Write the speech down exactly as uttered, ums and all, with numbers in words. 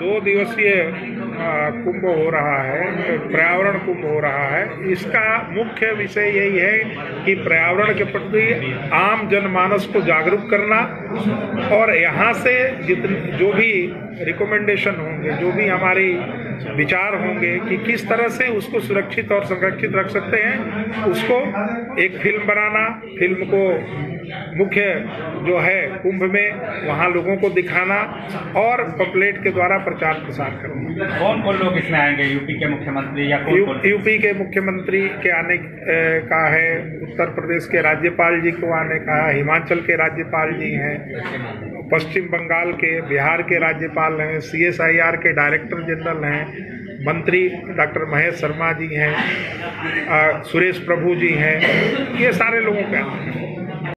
दो दिवसीय कुंभ हो रहा है, पर्यावरण कुंभ हो रहा है। इसका मुख्य विषय यही है कि पर्यावरण के प्रति आम जनमानस को जागरूक करना और यहाँ से जितने जो भी रिकमेंडेशन होंगे, जो भी हमारी विचार होंगे कि किस तरह से उसको सुरक्षित और संरक्षित रख सकते हैं, उसको एक फिल्म बनाना, फिल्म को मुख्य जो है कुंभ में वहाँ लोगों को दिखाना और पम्पलेट के द्वारा प्रचार प्रसार करना। कौन कौन लोग इसमें आएंगे? यूपी के मुख्यमंत्री या कौन कौन? यूपी के मुख्यमंत्री के आने का है, उत्तर प्रदेश के राज्यपाल जी को आने का है, हिमाचल के राज्यपाल जी हैं, पश्चिम बंगाल के, बिहार के राज्यपाल हैं, सीएसआईआर के डायरेक्टर जनरल हैं, मंत्री डॉक्टर महेश शर्मा जी हैं, सुरेश प्रभु जी हैं, ये सारे लोगों का